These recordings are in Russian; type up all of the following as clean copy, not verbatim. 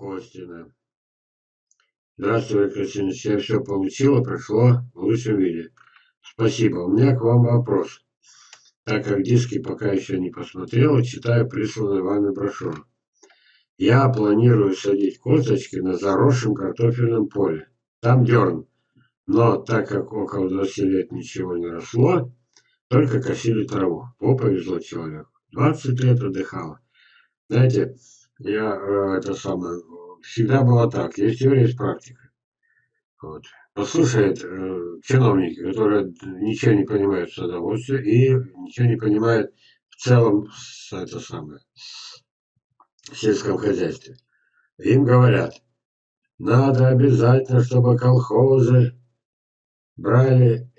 Костина. Здравствуй, Кристина. Я все получила, пришло в лучшем виде. Спасибо. У меня к вам вопрос. Так как диски пока еще не посмотрела, читаю присланную вами брошюру. Я планирую садить косточки на заросшем картофельном поле. Там дерн. Но так как около 20 лет ничего не росло, только косили траву. О, повезло человеку. 20 лет отдыхала. Знаете, я всегда было так. Есть теория, есть практика. Вот. Послушает чиновники, которые ничего не понимают в садоводстве и ничего не понимают в целом в сельском хозяйстве. Им говорят, надо обязательно, чтобы колхозы брали,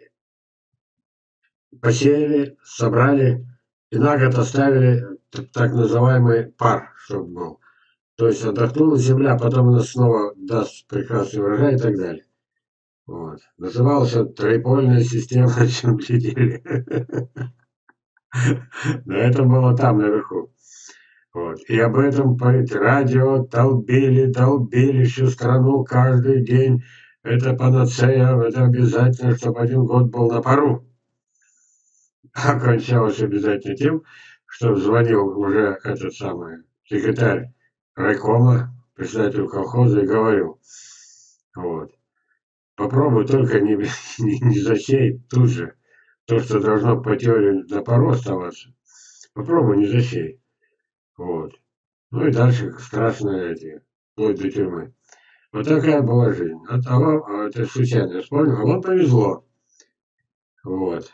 посеяли, собрали и на год оставили так называемый пар, чтобы был. То есть отдохнула земля, потом она снова даст прекрасный урожай и так далее. Вот. Называлась тройпольная система земледелия. Но это было там, наверху. Вот. И об этом по радио долбили всю страну каждый день. Это панацея, это обязательно, чтобы один год был на пару. А кончалось обязательно тем, что звонил уже этот самый секретарь райкома, председатель колхоза, и говорил. Вот. Попробуй только не засеять тут же то, что должно по теории на пару оставаться. Попробуй не засеять. Вот. Ну и дальше страшные эти, вплоть до тюрьмы. Вот такая была жизнь. От того, это случайно я вспомнил, а вам повезло. Вот.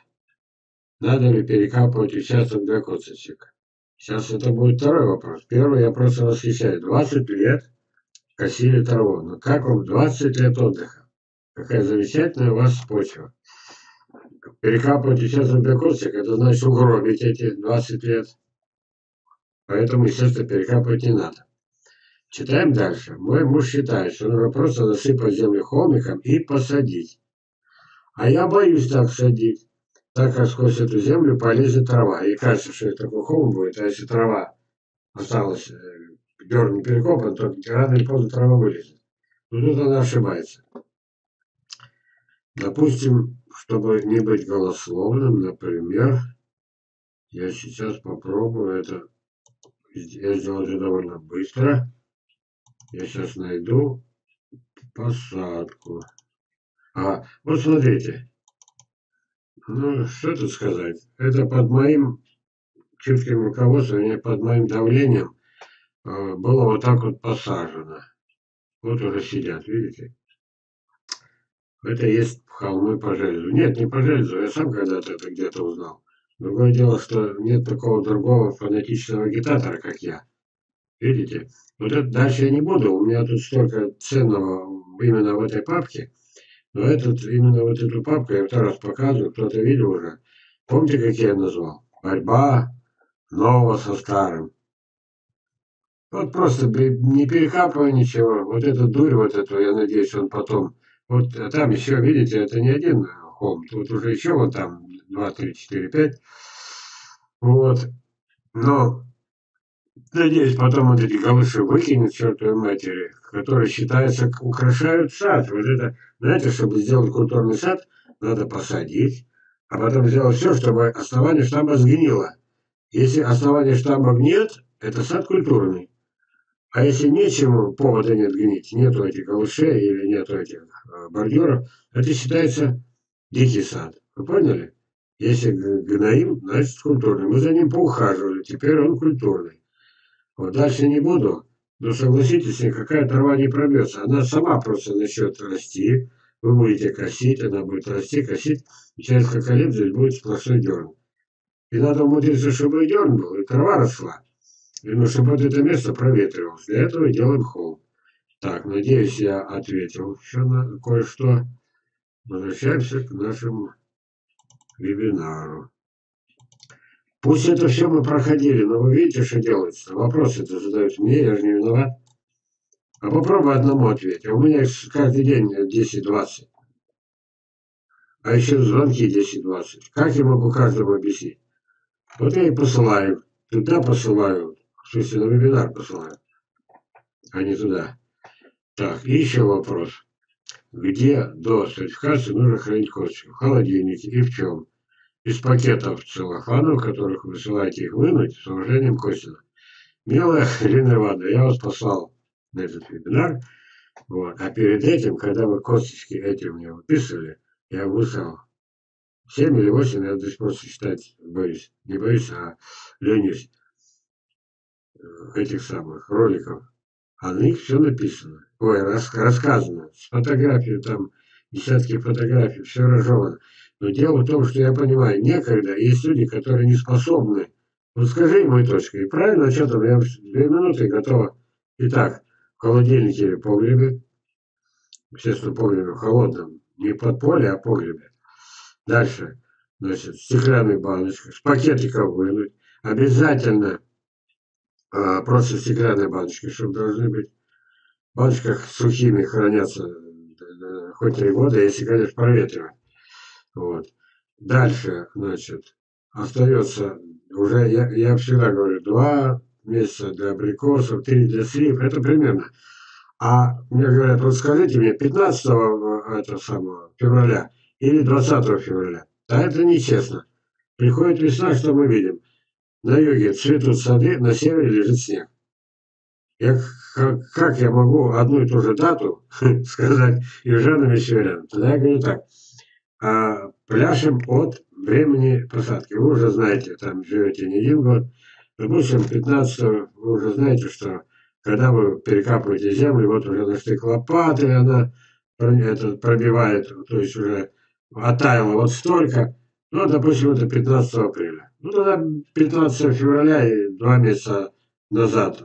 Надо ли перекапывать участок для косточек? Сейчас это будет второй вопрос. Первый, я просто восхищаюсь. 20 лет косили траву. Но как вам 20 лет отдыха? Какая замечательная у вас почва. Перекапывать участок для косточек, это значит угробить эти 20 лет. Поэтому, естественно, перекапывать не надо. Читаем дальше. Мой муж считает, что нужно просто засыпать землю холмиком и посадить. А я боюсь так садить, так как сквозь эту землю полезет трава. И кажется, что это такой холм будет, а если трава осталась, дерн не перекопан, то рано или поздно трава вылезет. Но тут она ошибается. Допустим, чтобы не быть голословным, например, я сейчас попробую это. Я сделал это довольно быстро. Я сейчас найду посадку. Ага, вот смотрите. Ну, что тут сказать? Это под моим чутким руководством, не под моим давлением было вот так вот посажено. Вот уже сидят, видите? Это есть холмы по железу. Нет, не по железу. Я сам когда-то это где-то узнал. Другое дело, что нет такого другого фанатичного агитатора, как я. Видите? Вот это дальше я не буду. У меня тут столько ценного именно в этой папке. Но этот, именно вот эту папку я второй раз показываю. Кто-то видел уже. Помните, как я назвал? Борьба нового со старым. Вот просто не перекапывая ничего. Вот эту дурь, вот эту, я надеюсь, он потом... Вот а там еще, видите, это не один холм. Тут уже еще вот там... 2, 3, 4, 5. Вот. Но, надеюсь, потом вот эти голыши выкинет чертовой матери, которые, считается, украшают сад. Вот это, знаете, чтобы сделать культурный сад, надо посадить, а потом сделать все, чтобы основание штамба сгнило. Если основания штамбов нет, это сад культурный. А если нечему, повода нет гнить, нету этих голышей или нету этих бордюров, это считается дикий сад. Вы поняли? Если гноим, значит культурный. Мы за ним поухаживали, теперь он культурный. Вот дальше не буду, но согласитесь, никакая трава не пробьется. Она сама просто начнет расти, вы будете косить, она будет расти, косить, и через несколько лет здесь будет сплошной дерн. И надо умудриться, чтобы и дерн был, и трава росла. И ну, чтобы вот это место проветривалось. Для этого делаем холм. Так, надеюсь, я ответил еще на кое-что. Возвращаемся к нашему... вебинару. Пусть это все мы проходили, но вы видите, что делается. Вопросы-то задают мне, я же не виноват. А попробуй одному ответить. У меня каждый день 10-20. А еще звонки 10-20. Как я могу каждому объяснить? Вот я и посылаю. Туда посылаю. В смысле, на вебинар посылаю. а не туда. Так, еще вопрос. Где до сертификации нужно хранить косточки? В холодильнике и в чем? Из пакетов целлофанов, которых высылаете их вынуть, с уважением, Костина. Милая Реневада, я вас послал на этот вебинар. Вот. А перед этим, когда вы косточки эти мне выписывали, я выслал 7 или 8, я здесь просто считать боюсь. Не боюсь, а ленюсь этих самых роликов. А на них все написано. Ой, рассказано. С фотографией там, десятки фотографий, все разжевано. Но дело в том, что я понимаю, некогда есть люди, которые не способны. Вот скажи ему и точка. И правильно, а что там, я 2 минуты готова. Итак, в холодильнике или погребе. Естественно, погребе в холодном. Не под поле, а погребе. Дальше. Значит, стеклянная баночка. С пакетиков вынуть. Обязательно просто стеклянные баночки, чтобы должны быть. В баночках сухими хранятся хоть 3 года, если, конечно, проветривать. Вот. Дальше, значит, остается, уже я всегда говорю, 2 месяца для абрикосов, 3 для слив, это примерно. А мне говорят, вот скажите мне, 15 февраля или 20 февраля. А это нечестно. Приходит весна, что мы видим? На юге цветут сады, на севере лежит снег. Я, как я могу одну и ту же дату сказать Иржану Мисвиляну? Тогда я говорю так. Пляшем от времени посадки. Вы уже знаете, там живете не 1 год. Допустим, 15-го вы уже знаете, что когда вы перекапываете землю, вот уже на штык лопаты она пробивает, то есть уже оттаяло вот столько. Ну, допустим, это 15 апреля. Ну, тогда 15 февраля и 2 месяца назад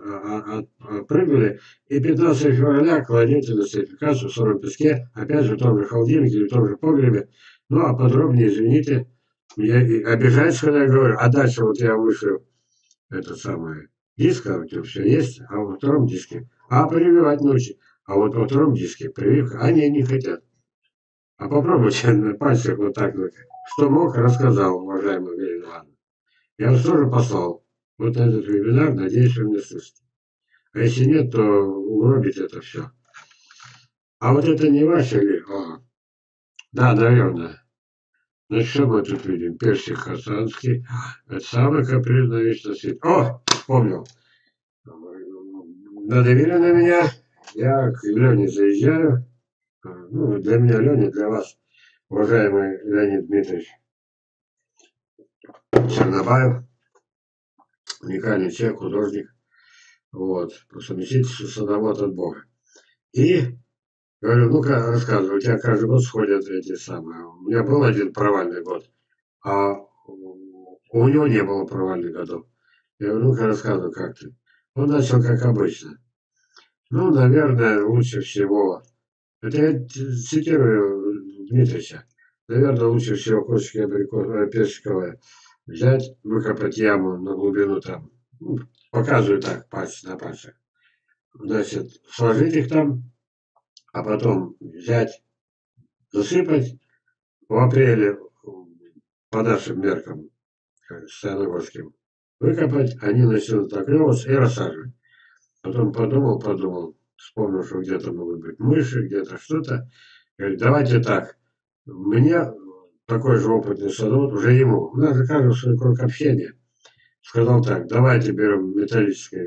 прыгали, и 15 февраля кладете на сертификацию в сыром песке, опять же в том же холодильнике или в том же погребе. Ну, а подробнее, извините, я обижаюсь, когда я говорю, а дальше вот я вышлю этот самый диск, а у тебя все есть, а во втором диске, а прививать ночи, а вот во втором диске прививка, они не хотят. А попробуйте на пальцах вот так, что мог, рассказал, уважаемый Леонид Дмитриевич. Я вас тоже послал. Вот этот вебинар, надеюсь, вы меня слышите. А если нет, то угробить это все. А вот это не ваше ли? Да, наверное. Значит, что мы тут видим? Персик Хасанский. Это самый капризный вечно свет. О, вспомнил. Надавили на меня. Я к Лене заезжаю. Ну, для меня Леня, для вас, уважаемый Леонид Дмитриевич Чернобаев. Уникальный человек, художник, вот, по совместительству садовод от Бога. И говорю, ну-ка, рассказывай, у тебя каждый год сходят эти самые. У меня был один провальный год, а у него не было провальных годов. Я говорю, ну-ка, рассказывай, как ты. Он начал, как обычно. Ну, наверное, лучше всего, это я цитирую Дмитрича, наверное, лучше всего косточки абрикосовые, персиковые, взять, выкопать яму на глубину там, ну, показываю так, пальцы на пальцах. Значит, сложить их там, а потом взять, засыпать. В апреле, по нашим меркам, саяногорским, выкопать, они начнут оклевываться и рассаживать. Потом подумал, вспомнил, что где-то могут быть мыши, где-то что-то. Говорит, давайте так, мне... такой же опытный садовод, уже ему, у нас же каждый свой круг общения, сказал так, давайте берем металлическое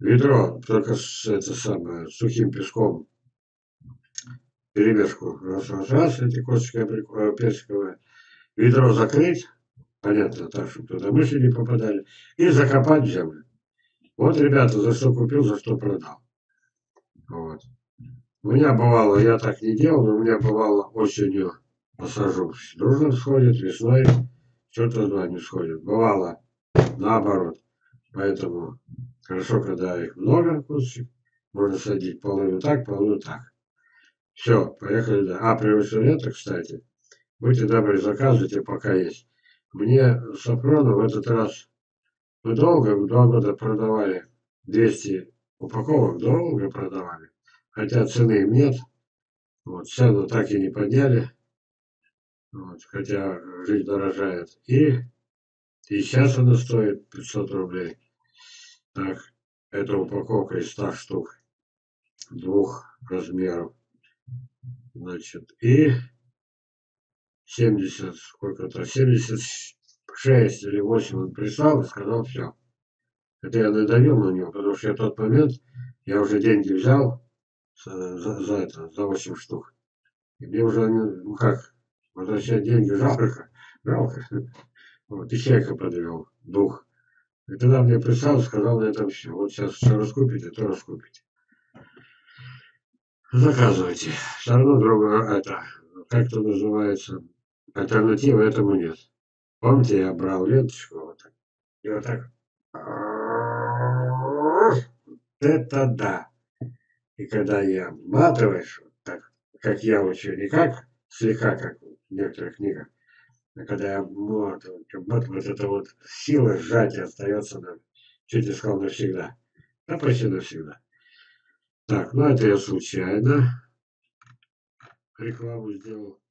ведро только с сухим песком, перемешку, раз, эти косточки персиковые, ведро закрыть, понятно, так, чтобы туда мыши не попадали, и закопать в землю. Вот, ребята, за что купил, за что продал. Вот. У меня бывало, я так не делал, но у меня бывало осенью, посажу, дружно сходит, весной что-то туда не сходит. Бывало наоборот. Поэтому хорошо, когда их много, можно садить половину так. Все, поехали. Да. А привычно лето, кстати. Будьте добры, заказывайте, пока есть. Мне Сапрону в этот раз мы долго, 2 года продавали 200 упаковок, долго продавали. Хотя цены им нет. Вот, цену так и не подняли. Вот, хотя жизнь дорожает. И сейчас она стоит 500 рублей. Так, Это упаковка из 100 штук двух размеров. Значит, и 70, сколько-то, 76 или 8 он прислал и сказал все. Это я надавил на него, потому что я в тот момент, я уже деньги взял за 8 штук. И мне уже, ну как, возвращать деньги жалко. Вот, и человека подвел, дух. И тогда мне прислал, сказал на этом все. Вот сейчас все раскупите, то раскупите. Заказывайте. Все равно другое это, как это называется, альтернативы этому нет. Помните, я брал ленточку вот так. И вот так. Это да. И когда я обматываешь, вот так, как я учу, не как, слегка, как в некоторых книгах, а когда я обматываю, вот эта вот сила сжатия остается нам, чуть не сказал, навсегда. Да, почти навсегда. Так, ну это я случайно рекламу сделал.